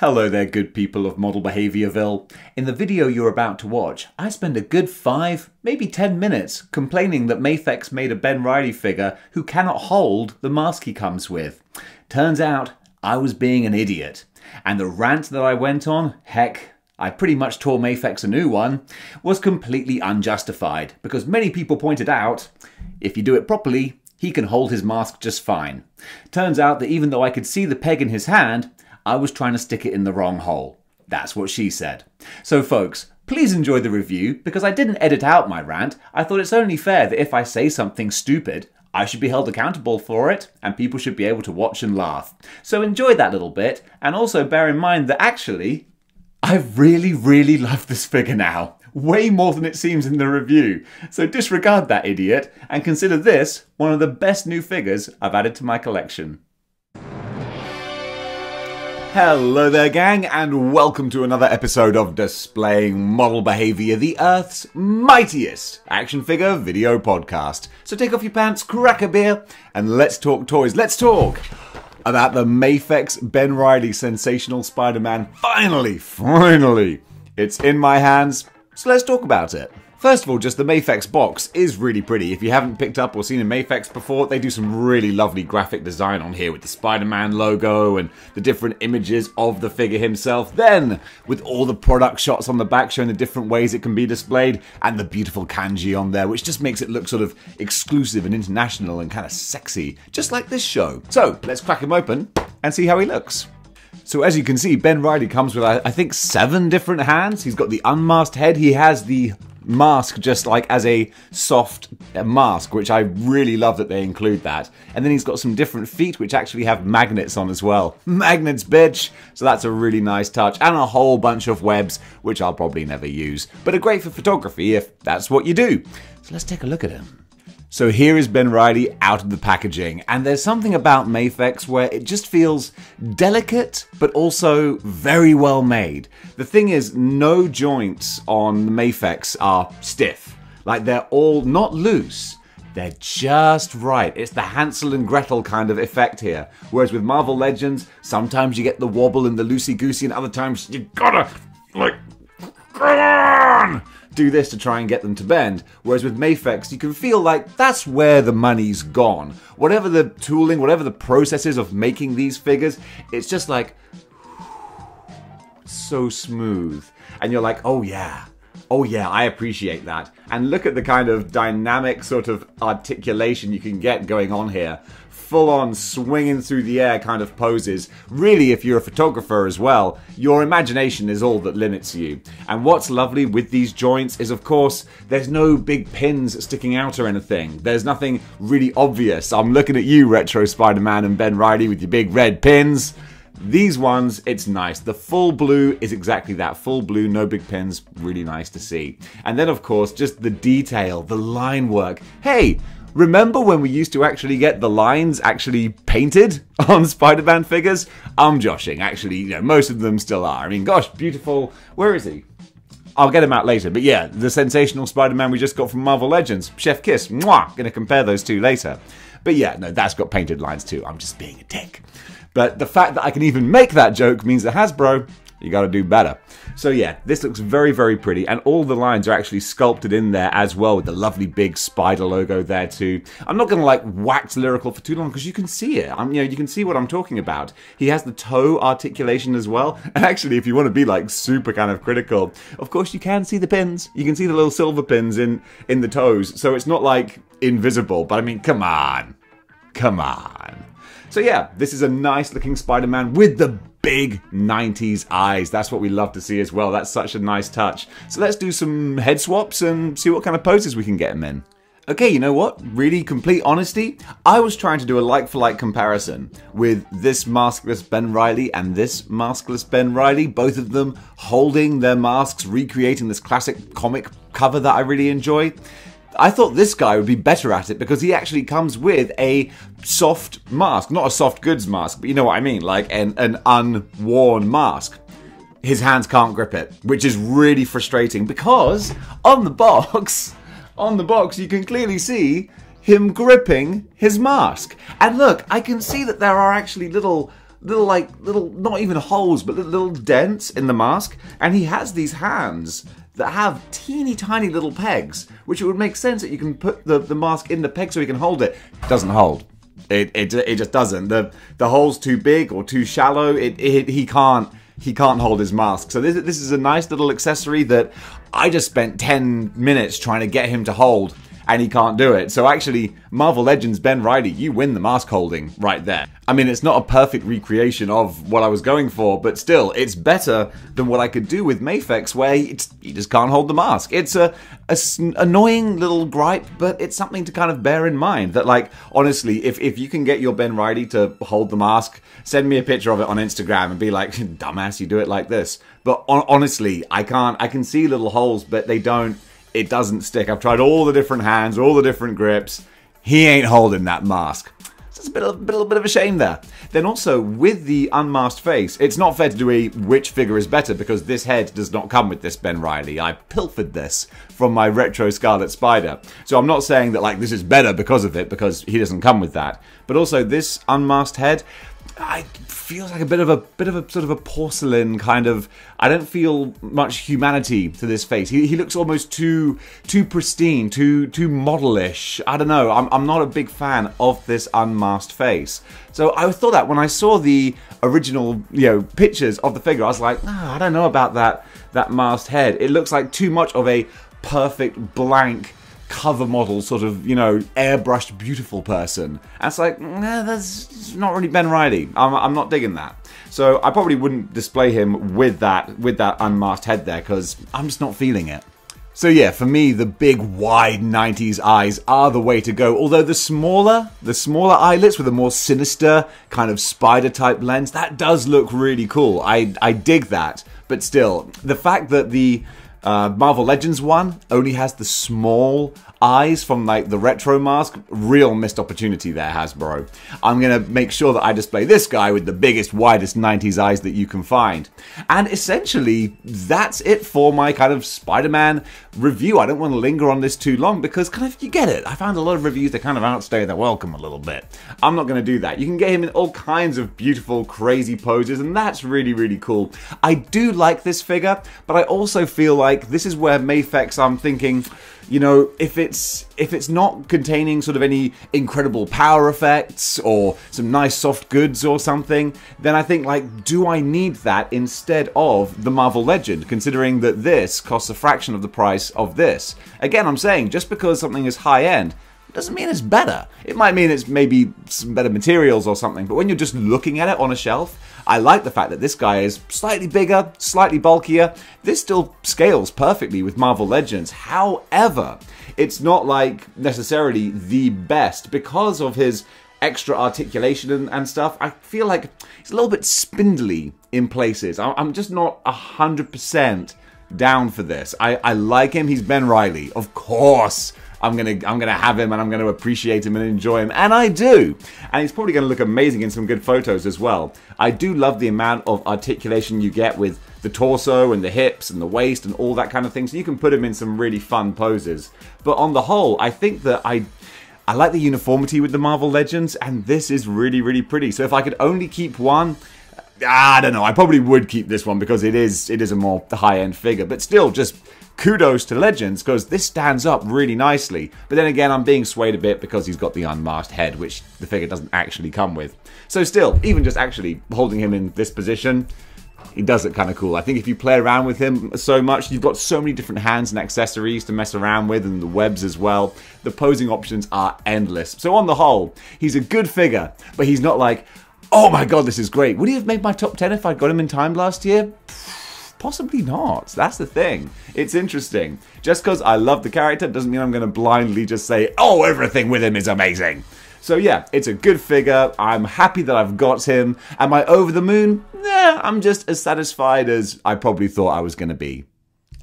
Hello there, good people of Model Behaviourville. In the video you're about to watch, I spend a good 5, maybe 10 minutes complaining that Mafex made a Ben Reilly figure who cannot hold the mask he comes with. Turns out, I was being an idiot. And the rant that I went on, heck, I pretty much tore Mafex a new one, was completely unjustified, because many people pointed out, if you do it properly, he can hold his mask just fine. Turns out that even though I could see the peg in his hand, I was trying to stick it in the wrong hole. That's what she said. So folks, please enjoy the review, because I didn't edit out my rant. I thought it's only fair that if I say something stupid, I should be held accountable for it, and people should be able to watch and laugh. So enjoy that little bit, and also bear in mind that actually, I really love this figure now. Way more than it seems in the review. So disregard that idiot, and consider this one of the best new figures I've added to my collection. Hello there, gang, and welcome to another episode of Displaying Model Behaviour, the Earth's mightiest action figure video podcast. So take off your pants, crack a beer, and let's talk toys. Let's talk about the Mafex Ben Reilly Sensational Spider-Man. Finally, it's in my hands, so let's talk about it. First of all, just the Mafex box is really pretty. If you haven't picked up or seen a Mafex before, they do some really lovely graphic design on here with the Spider-Man logo and the different images of the figure himself. Then, with all the product shots on the back showing the different ways it can be displayed, and the beautiful kanji on there, which just makes it look sort of exclusive and international and kind of sexy, just like this show. So, let's crack him open and see how he looks. So as you can see, Ben Reilly comes with, I think, 7 different hands. He's got the unmasked head, he has the mask just like as a soft mask, which I really love that they include that. And then he's got some different feet which actually have magnets on as well. Magnets, bitch! So that's a really nice touch. And a whole bunch of webs, which I'll probably never use, but are great for photography if that's what you do. So let's take a look at him. So here is Ben Reilly out of the packaging, and there's something about Mafex where it just feels delicate, but also very well made. The thing is, no joints on the Mafex are stiff. Like, they're all not loose, they're just right. It's the Hansel and Gretel kind of effect here. Whereas with Marvel Legends, sometimes you get the wobble and the loosey-goosey, and other times you gotta, like, come on! Do this to try and get them to bend, whereas with Mafex you can feel like that's where the money's gone. Whatever the tooling, whatever the processes of making these figures, it's just like so smooth. And you're like, oh yeah, I appreciate that. And look at the kind of dynamic sort of articulation you can get going on here. Full on swinging through the air kind of poses. Really, if you're a photographer as well, your imagination is all that limits you. And what's lovely with these joints is, of course, there's no big pins sticking out or anything. There's nothing really obvious. I'm looking at you, Retro Spider-Man and Ben Reilly, with your big red pins. These ones, it's nice. The full blue is exactly that. Full blue, no big pins, really nice to see. And then, of course, just the detail, the line work. Hey! Remember when we used to actually get the lines actually painted on Spider-Man figures? I'm joshing, actually, you know, most of them still are. I mean, gosh, beautiful. Where is he? I'll get him out later, but yeah, the Sensational Spider-Man we just got from Marvel Legends. Chef Kiss, mwah, gonna compare those two later. But yeah, no, that's got painted lines too. I'm just being a dick. But the fact that I can even make that joke means that Hasbro, you gotta do better. So yeah, this looks very pretty, and all the lines are actually sculpted in there as well, with the lovely big spider logo there too. I'm not gonna like wax lyrical for too long, because you can see it. You know, you can see what I'm talking about. He has the toe articulation as well, and actually if you want to be like super kind of critical, of course you can see the pins. You can see the little silver pins in the toes, so it's not like invisible, but I mean, come on. Come on. So yeah, this is a nice looking Spider-Man with the big 90s eyes. That's what we love to see as well. That's such a nice touch. So let's do some head swaps and see what kind of poses we can get him in. Okay, you know what? Really, complete honesty, I was trying to do a like-for-like comparison with this maskless Ben Reilly and this maskless Ben Reilly, both of them holding their masks, recreating this classic comic cover that I really enjoy. I thought this guy would be better at it because he actually comes with a soft mask. Not a soft goods mask, but you know what I mean, like an unworn mask. His hands can't grip it, which is really frustrating because on the box you can clearly see him gripping his mask. And look, I can see that there are actually little little not even holes, but little dents in the mask, and he has these hands that have teeny tiny little pegs, which it would make sense that you can put the mask in the peg so he can hold it. Doesn't hold. It just doesn't. The hole's too big or too shallow. He can't hold his mask. So this is a nice little accessory that I just spent 10 minutes trying to get him to hold, and he can't do it. So actually, Marvel Legends Ben Reilly, you win the mask holding right there. I mean, it's not a perfect recreation of what I was going for, but still, it's better than what I could do with Mafex, where he just can't hold the mask. It's an annoying little gripe, but it's something to kind of bear in mind, that like, honestly, if you can get your Ben Reilly to hold the mask, send me a picture of it on Instagram and be like, dumbass, you do it like this. But honestly, I can't. I can see little holes, but they don't. It doesn't stick. I've tried all the different hands, all the different grips. He ain't holding that mask. So it's a bit of a shame there. Then also, with the unmasked face, it's not fair to do a which figure is better, because this head does not come with this Ben Reilly. I pilfered this from my retro Scarlet Spider. So I'm not saying that like this is better because of it, because he doesn't come with that. But also this unmasked head, it feels like a bit of a sort of a porcelain kind of. I don't feel much humanity to this face. He looks almost too pristine, too modelish. I don't know. I'm not a big fan of this unmasked face. So I thought that when I saw the original, you know, pictures of the figure, I was like, oh, I don't know about that masked head. It looks like too much of a perfect blank cover model, sort of, you know, airbrushed beautiful person. And it's like, nah, that's not really Ben Reilly. I'm not digging that. So I probably wouldn't display him with that unmasked head there, because I'm just not feeling it. So yeah, for me, the big wide 90s eyes are the way to go, although the smaller eyelets with a more sinister kind of spider type lens, that does look really cool. I dig that. But still, the fact that the Marvel Legends one only has the small eyes from like the retro mask, real missed opportunity there, Hasbro. I'm gonna make sure that I display this guy with the biggest, widest 90s eyes that you can find. And essentially, that's it for my kind of Spider-Man review. I don't want to linger on this too long, because kind of, you get it. I found a lot of reviews that kind of outstay their welcome a little bit. I'm not gonna do that. You can get him in all kinds of beautiful, crazy poses, and that's really, really cool. I do like this figure, but I also feel like this is where Mafex, I'm thinking, you know, if it's not containing sort of any incredible power effects or some nice soft goods or something, then I think, like, do I need that instead of the Marvel Legend, considering that this costs a fraction of the price of this? Again, I'm saying, just because something is high-end doesn't mean it's better. It might mean it's maybe some better materials or something, but when you're just looking at it on a shelf, I like the fact that this guy is slightly bigger, slightly bulkier. This still scales perfectly with Marvel Legends. However, it's not like necessarily the best because of his extra articulation and stuff. I feel like it's a little bit spindly in places. I'm just not 100% down for this. I like him. He's Ben Reilly, of course. I'm gonna have him, and I'm gonna appreciate him and enjoy him, and I do. And he's probably gonna look amazing in some good photos as well. I do love the amount of articulation you get with the torso and the hips and the waist and all that kind of thing. So you can put him in some really fun poses. But on the whole, I think that I like the uniformity with the Marvel Legends, and this is really, really pretty. So if I could only keep one, I don't know. I probably would keep this one because it is a more high-end figure. But still, just kudos to Legends, because this stands up really nicely. But then again, I'm being swayed a bit because he's got the unmasked head, which the figure doesn't actually come with. So still, even just actually holding him in this position, he does look kind of cool. I think if you play around with him so much, you've got so many different hands and accessories to mess around with, and the webs as well. The posing options are endless. So on the whole, he's a good figure, but he's not like, oh my god, this is great. Would he have made my top 10 if I got him in time last year? Possibly not. That's the thing. It's interesting. Just because I love the character doesn't mean I'm going to blindly just say, oh, everything with him is amazing. So yeah, it's a good figure. I'm happy that I've got him. Am I over the moon? Nah, I'm just as satisfied as I probably thought I was going to be.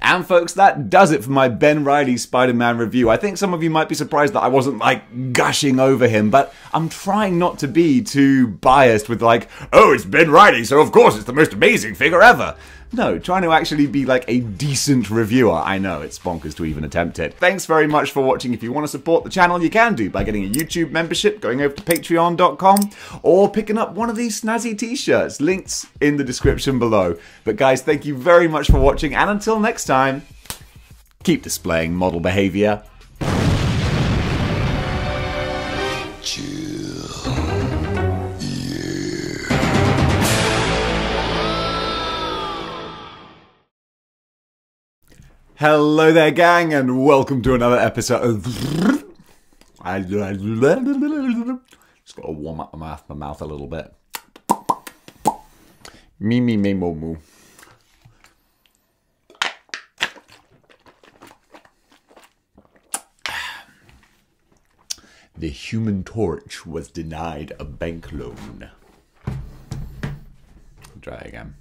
And folks, that does it for my Ben Reilly Spider-Man review. I think some of you might be surprised that I wasn't like gushing over him, but I'm trying not to be too biased with like, oh, it's Ben Reilly, so of course it's the most amazing figure ever. No, trying to actually be like a decent reviewer. I know, it's bonkers to even attempt it. Thanks very much for watching. If you want to support the channel, you can do by getting a YouTube membership, going over to patreon.com, or picking up one of these snazzy t-shirts. Links in the description below. But guys, thank you very much for watching, and until next time, keep displaying model behaviour. Hello there, gang, and welcome to another episode of... Just gotta warm up my mouth a little bit. Me, moo, moo. The Human Torch was denied a bank loan. Try again.